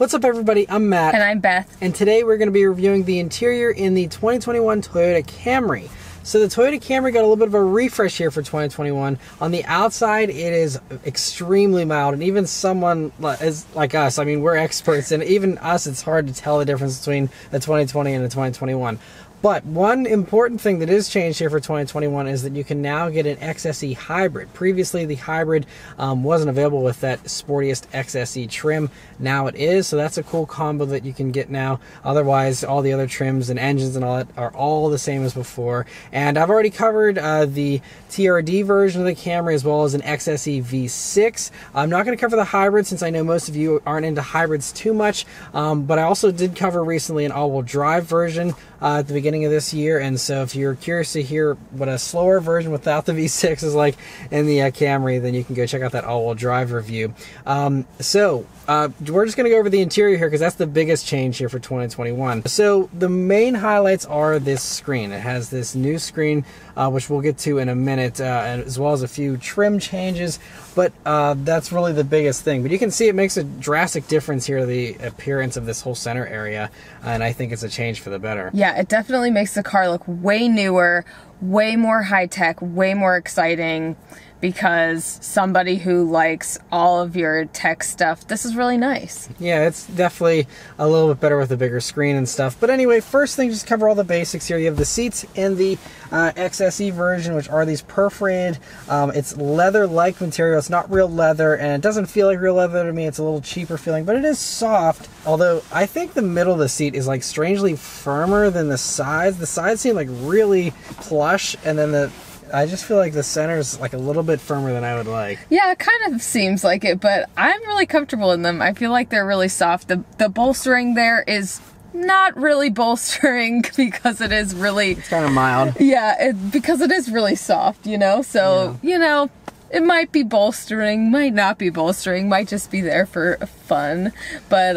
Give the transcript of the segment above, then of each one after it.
What's up, everybody? I'm Matt. And I'm Beth. And today we're going to be reviewing the interior in the 2021 Toyota Camry. So the Toyota Camry got a little bit of a refresh here for 2021. On the outside, it is extremely mild, and even someone like us, I mean, we're experts, and even us, it's hard to tell the difference between the 2020 and the 2021. But one important thing that is changed here for 2021 is that you can now get an XSE Hybrid. Previously, the Hybrid wasn't available with that sportiest XSE trim. Now it is, so that's a cool combo that you can get now. Otherwise, all the other trims and engines and all that are all the same as before. And I've already covered the TRD version of the Camry as well as an XSE V6. I'm not going to cover the Hybrid since I know most of you aren't into hybrids too much, but I also did cover recently an all-wheel drive version at the beginning of this year, and so if you're curious to hear what a slower version without the V6 is like in the Camry, then you can go check out that all-wheel drive review. We're just going to go over the interior here because that's the biggest change here for 2021. So the main highlights are this screen. It has this new screen, which we'll get to in a minute, as well as a few trim changes, but that's really the biggest thing. But you can see it makes a drastic difference here, the appearance of this whole center area, and I think it's a change for the better. Yeah, it definitely makes the car look way newer, way more high-tech, way more exciting, because somebody who likes all of your tech stuff, this is really nice. Yeah, it's definitely a little bit better with a bigger screen and stuff. But anyway, first thing, just cover all the basics here. You have the seats in the XSE version, which are these perforated, it's leather-like material. It's not real leather, and it doesn't feel like real leather to me. It's a little cheaper feeling, but it is soft. Although, I think the middle of the seat is like strangely firmer than the sides. The sides seem like really plush, and then I just feel like the center is like a little bit firmer than I would like. Yeah, it kind of seems like it, but I'm really comfortable in them. I feel like they're really soft. The bolstering there is not really bolstering because it is really... It's kind of mild. Yeah, because it is really soft, you know? So, yeah. You know, it might be bolstering, might not be bolstering, might just be there for fun. But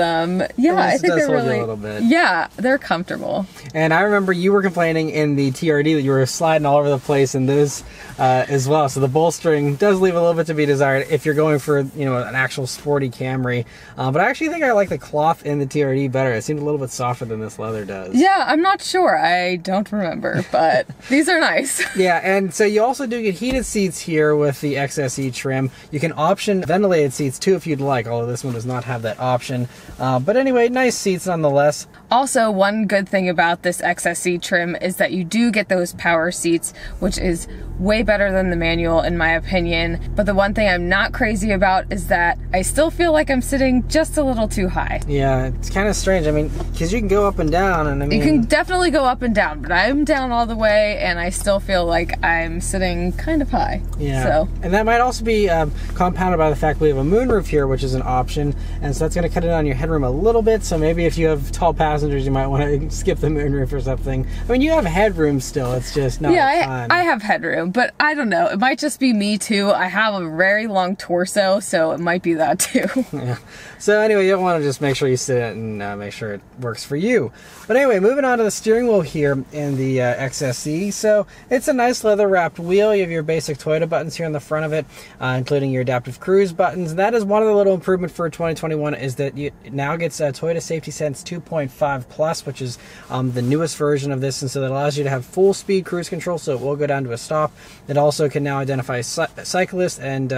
yeah, I think they're really, a little bit. Yeah, they're comfortable. And I remember you were complaining in the TRD that you were sliding all over the place in those as well. So the bolstering does leave a little bit to be desired if you're going for, you know, an actual sporty Camry. But I actually think I like the cloth in the TRD better. It seemed a little bit softer than this leather does. Yeah, I'm not sure. I don't remember, but these are nice. Yeah, and so you also do get heated seats here with the XSE trim. You can option ventilated seats too if you'd like, although this one does not have that option. But anyway, nice seats nonetheless. Also, one good thing about this XSE trim is that you do get those power seats, which is way better than the manual in my opinion. But the one thing I'm not crazy about is that I still feel like I'm sitting just a little too high. Yeah, it's kind of strange. I mean, because you can go up and down, and I mean... You can definitely go up and down, but I'm down all the way and I still feel like I'm sitting kind of high. Yeah. So. And that might also be compounded by the fact we have a moonroof here, which is an option, and so that's going to cut it on your headroom a little bit. So maybe if you have tall passengers, you might want to skip the moonroof or something. I mean, you have headroom still. It's just not. Yeah, I have headroom, but I don't know. It might just be me too. I have a very long torso, so it might be that too. Yeah. So anyway, you want to just make sure you sit it and make sure it works for you. But anyway, moving on to the steering wheel here in the XSE. So it's a nice leather wrapped wheel. You have your basic Toyota buttons here on the front of it, including your adaptive cruise buttons. And that is one of the little improvement for 2021 is that it now gets Toyota Safety Sense 2.5 Plus, which is the newest version of this, and so that allows you to have full speed cruise control, so it will go down to a stop. It also can now identify cyclists and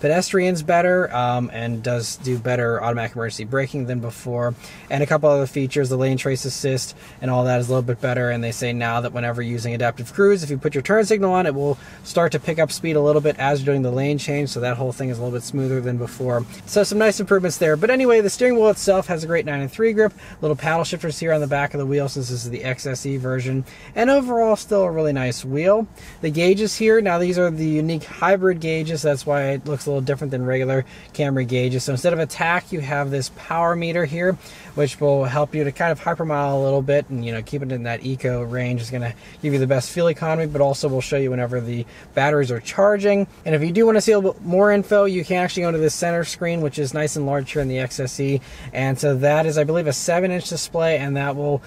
pedestrians better, and does do better automatic emergency braking than before. And a couple other features, the lane trace assist and all that is a little bit better, and they say now that whenever using adaptive cruise, if you put your turn signal on, it will start to pick up speed a little bit as you're doing the lane change, so that whole thing is a little bit smoother than before. So some nice improvements there. But anyway, the steering wheel itself has a great 9-3 grip, little paddle shifters here on the back of the wheel since this is the XSE version, and overall still a really nice wheel. The gauges here, now these are the unique hybrid gauges, that's why it looks a little different than regular Camry gauges. So instead of a tach, you have this power meter here, which will help you to kind of hypermile a little bit, and you know, keep it in that eco range is going to give you the best fuel economy, but also will show you whenever the batteries are charging. And if you do want to see a little bit more info, you can actually go to the center screen, which is nice and large here in the XSE, and so that is, I believe, a 7-inch display display, and that will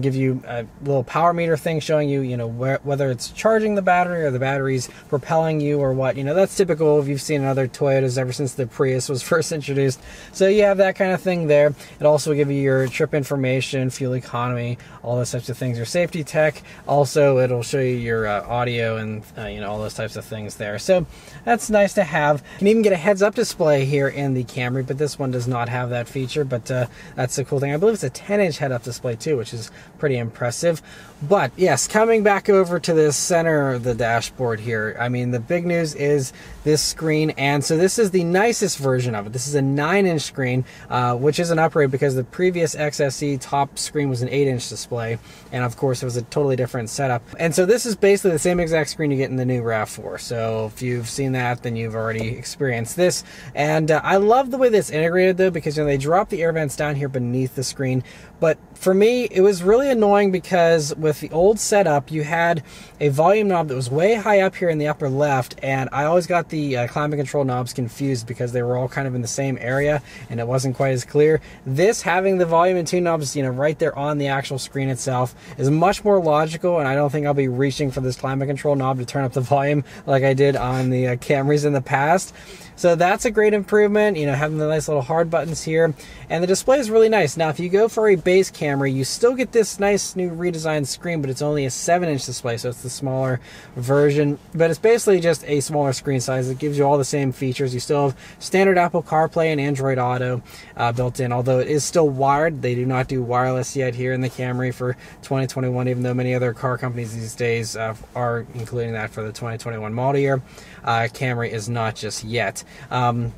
give you a little power meter thing showing you, whether it's charging the battery or the battery's propelling you or what. That's typical if you've seen in other Toyotas ever since the Prius was first introduced. So you have that kind of thing there. It also will give you your trip information, fuel economy, all those types of things, your safety tech. Also, it'll show you your audio and all those types of things there. So that's nice to have. You can even get a heads-up display here in the Camry, but this one does not have that feature, but that's the cool thing. I believe it's a 10-inch head-up display too, which is pretty impressive. But yes, coming back over to the center of the dashboard here, I mean, the big news is this screen. And so this is the nicest version of it. This is a 9-inch screen, which is an upgrade because the previous XSE top screen was an 8-inch display. And of course, it was a totally different setup. And so this is basically the same exact screen you get in the new RAV4. So if you've seen that, then you've already experienced this. And I love the way this integrated though, because they drop the air vents down here beneath the screen. But for me, it was really annoying because with the old setup, you had a volume knob that was way high up here in the upper left, and I always got the climate control knobs confused because they were all kind of in the same area, and it wasn't quite as clear. This, having the volume and two knobs, right there on the actual screen itself, is much more logical, and I don't think I'll be reaching for this climate control knob to turn up the volume like I did on the Camrys in the past. So that's a great improvement, having the nice little hard buttons here. And the display is really nice. Now, if you go for a base Camry, you still get this nice new redesigned screen, but it's only a 7-inch display, so it's the smaller version. But it's basically just a smaller screen size. It gives you all the same features. You still have standard Apple CarPlay and Android Auto built in, although it is still wired. They do not do wireless yet here in the Camry for 2021, even though many other car companies these days are including that for the 2021 model year. Camry is not just yet. So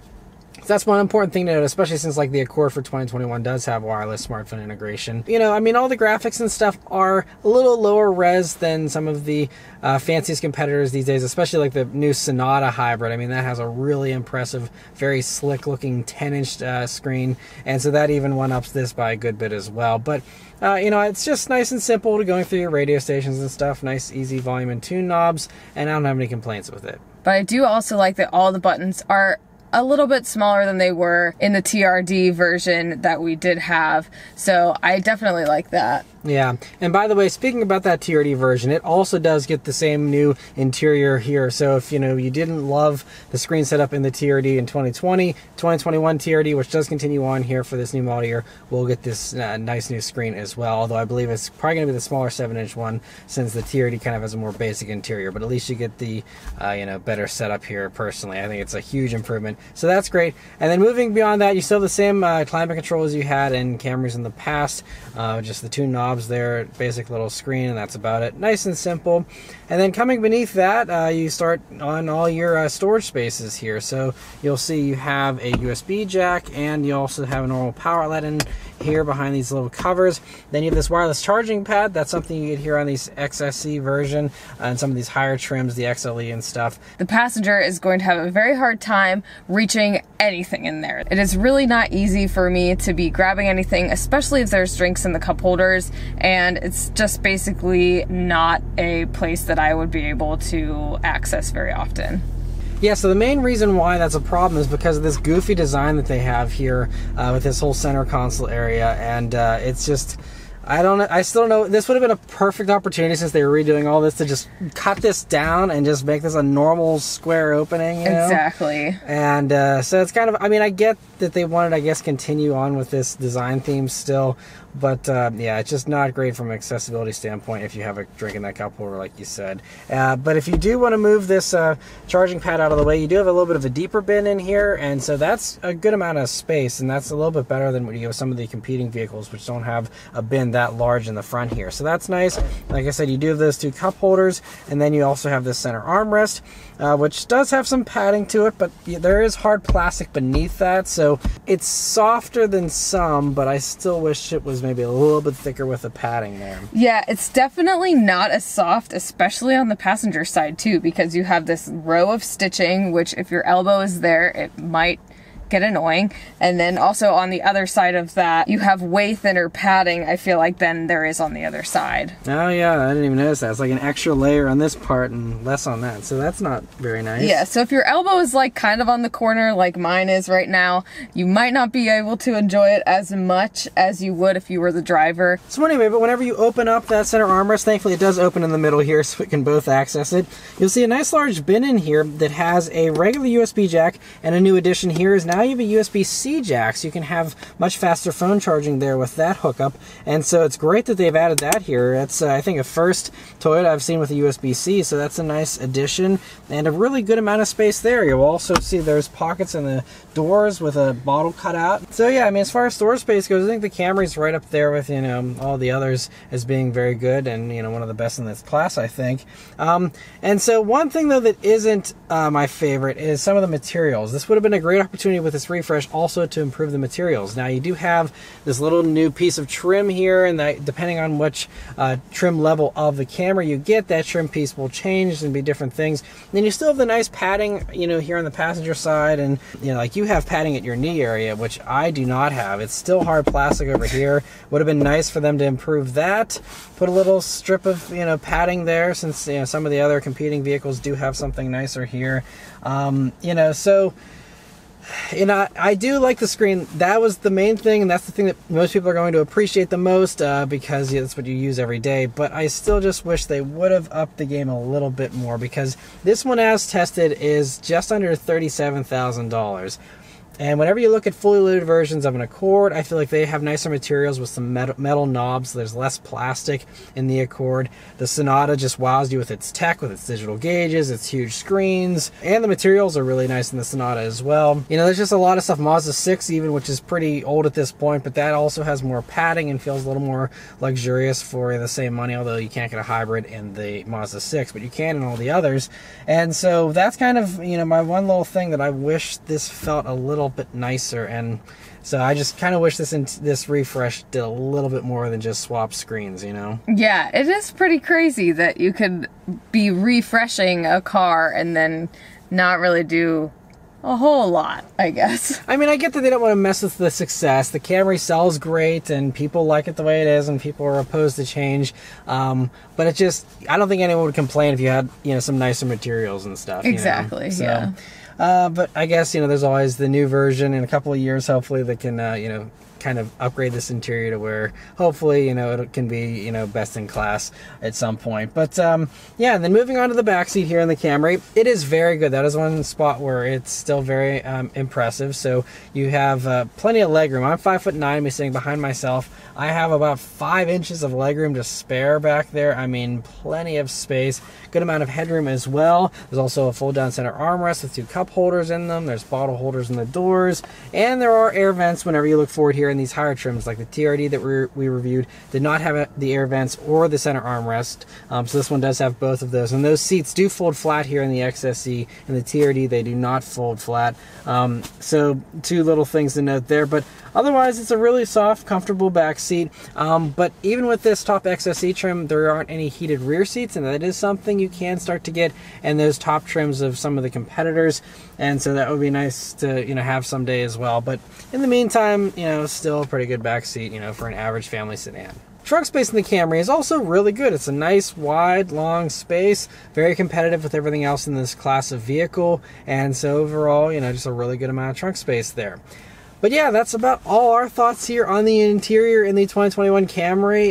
that's one important thing to note, especially since like the Accord for 2021 does have wireless smartphone integration. I mean, all the graphics and stuff are a little lower res than some of the fanciest competitors these days, especially like the new Sonata Hybrid. I mean, that has a really impressive, very slick looking 10-inch screen. And so that even one-ups this by a good bit as well. But it's just nice and simple to going through your radio stations and stuff. Nice, easy volume and tune knobs, and I don't have any complaints with it. But I do also like that all the buttons are a little bit smaller than they were in the TRD version that we did have. So I definitely like that. Yeah, and by the way, speaking about that TRD version, it also does get the same new interior here. So if you didn't love the screen setup in the TRD in 2020, 2021 TRD, which does continue on here for this new model year, we'll get this nice new screen as well. Although I believe it's probably going to be the smaller 7-inch one, since the TRD kind of has a more basic interior. But at least you get the better setup here. Personally, I think it's a huge improvement. So that's great. And then moving beyond that, you still have the same climate controls you had in Camrys in the past. Just the two knobs there, basic little screen, and that's about it. Nice and simple. And then coming beneath that, you start on all your storage spaces here. So you'll see you have a USB jack, and you also have a normal power outlet in here behind these little covers. Then you have this wireless charging pad. That's something you get here on these XSE version and some of these higher trims, the XLE and stuff. The passenger is going to have a very hard time reaching anything in there. It is really not easy for me to be grabbing anything, especially if there's drinks in the cup holders, and it's just basically not a place that I would be able to access very often. Yeah, so the main reason why that's a problem is because of this goofy design that they have here with this whole center console area, and it's just, I still don't know. This would have been a perfect opportunity, since they were redoing all this, to just cut this down and just make this a normal square opening. Exactly. And so it's kind of, I mean, I get that they wanted, I guess, continue on with this design theme still, but yeah, it's just not great from an accessibility standpoint if you have a drink in that cup holder, like you said. But if you do want to move this charging pad out of the way, you do have a little bit of a deeper bin in here, and so that's a good amount of space, and that's a little bit better than some of the competing vehicles, which don't have a bin that large in the front here. So that's nice. Like I said, you do have those two cup holders, and then you also have this center armrest, which does have some padding to it, but there is hard plastic beneath that, so it's softer than some, but I still wish it was maybe a little bit thicker with the padding there. Yeah, it's definitely not as soft, especially on the passenger side too, because you have this row of stitching, which if your elbow is there, it might get annoying. And then also on the other side of that, you have way thinner padding, I feel like, than there is on the other side. Oh yeah, I didn't even notice that. It's like an extra layer on this part and less on that. So that's not very nice. Yeah, so if your elbow is like kind of on the corner like mine is right now, you might not be able to enjoy it as much as you would if you were the driver. So anyway, but whenever you open up that center armrest, thankfully it does open in the middle here so we can both access it. You'll see a nice large bin in here that has a regular USB jack, and a new addition here is now you have a USB-C jack, so you can have much faster phone charging there with that hookup. And so it's great that they've added that here. That's I think a first Toyota I've seen with a USB-C, so that's a nice addition and a really good amount of space there. You'll also see there's pockets in the doors with a bottle cutout. So yeah, I mean, as far as storage space goes, I think the Camry's right up there with, you know, all the others as being very good and, you know, one of the best in this class, I think. And so one thing though that isn't my favorite is some of the materials. This would have been a great opportunity with this refresh also to improve the materials. Now you do have this little new piece of trim here, and that, depending on which trim level of the Camry you get, that trim piece will change and be different things. And then you still have the nice padding, you know, here on the passenger side, and you know, like you have padding at your knee area, which I do not have. It's still hard plastic over here. Would have been nice for them to improve that. Put a little strip of, you know, padding there, since, you know, some of the other competing vehicles do have something nicer here. You know, so, you know, I do like the screen. That was the main thing, and that's the thing that most people are going to appreciate the most, because yeah, that's what you use every day. But I still just wish they would have upped the game a little bit more, because this one as tested is just under $37,000. And whenever you look at fully loaded versions of an Accord, I feel like they have nicer materials with some metal knobs. So there's less plastic in the Accord. The Sonata just wows you with its tech, with its digital gauges, its huge screens, and the materials are really nice in the Sonata as well. You know, there's just a lot of stuff. Mazda 6 even, which is pretty old at this point, but that also has more padding and feels a little more luxurious for the same money, although you can't get a hybrid in the Mazda 6, but you can in all the others. And so that's kind of, you know, my one little thing that I wish this felt a little bit nicer. And so I just kind of wish this refresh did a little bit more than just swap screens, you know? Yeah, it is pretty crazy that you could be refreshing a car and then not really do a whole lot, I guess. I mean, I get that they don't want to mess with the success. The Camry sells great, and people like it the way it is, and people are opposed to change. But it just, I don't think anyone would complain if you had, you know, some nicer materials and stuff. Exactly, you know? So, yeah. But I guess, you know, there's always the new version in a couple of years, hopefully, that can, you know, kind of upgrade this interior to where hopefully, you know, it can be, you know, best in class at some point. But yeah, and then moving on to the back seat here in the Camry, it is very good. That is one spot where it's still very impressive. So you have plenty of legroom. I'm 5'9", sitting behind myself. I have about 5 inches of legroom to spare back there. I mean, plenty of space, good amount of headroom as well. There's also a fold down center armrest with two cup holders in them. There's bottle holders in the doors, and there are air vents whenever you look forward here. In these higher trims, like the TRD that we reviewed, did not have the air vents or the center armrest, so this one does have both of those. And those seats do fold flat here in the XSE, and the TRD they do not fold flat, so two little things to note there. But otherwise, it's a really soft, comfortable back seat. But even with this top XSE trim, there aren't any heated rear seats, and that is something you can start to get in those top trims of some of the competitors. And so that would be nice to, you know, have someday as well. But in the meantime, you know, still a pretty good back seat, you know, for an average family sedan. Trunk space in the Camry is also really good. It's a nice, wide, long space, very competitive with everything else in this class of vehicle. And so overall, you know, just a really good amount of trunk space there. But yeah, that's about all our thoughts here on the interior in the 2021 Camry.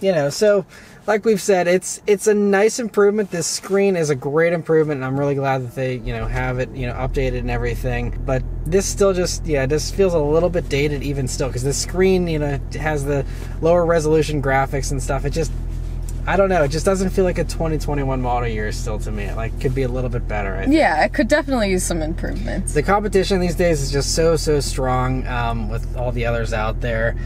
You know, so like we've said, it's a nice improvement. This screen is a great improvement, and I'm really glad that they, you know, have it, you know, updated and everything. But this still just, yeah, this feels a little bit dated even still, because the screen, you know, has the lower resolution graphics and stuff. It just, I don't know, it just doesn't feel like a 2021 model year still to me. Like, could be a little bit better, I think. Yeah, it could definitely use some improvements. The competition these days is just so strong, with all the others out there.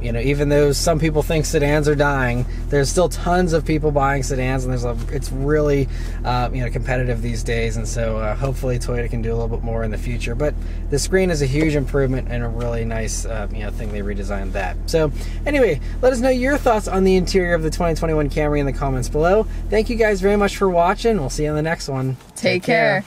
You know, even though some people think sedans are dying, there's still tons of people buying sedans, and there's it's really you know, competitive these days. And so hopefully Toyota can do a little bit more in the future. But the screen is a huge improvement and a really nice you know, thing they redesigned that. So anyway, let us know your thoughts on the interior of the 2021 Camry in the comments below. Thank you guys very much for watching. We'll see you on the next one. Take care.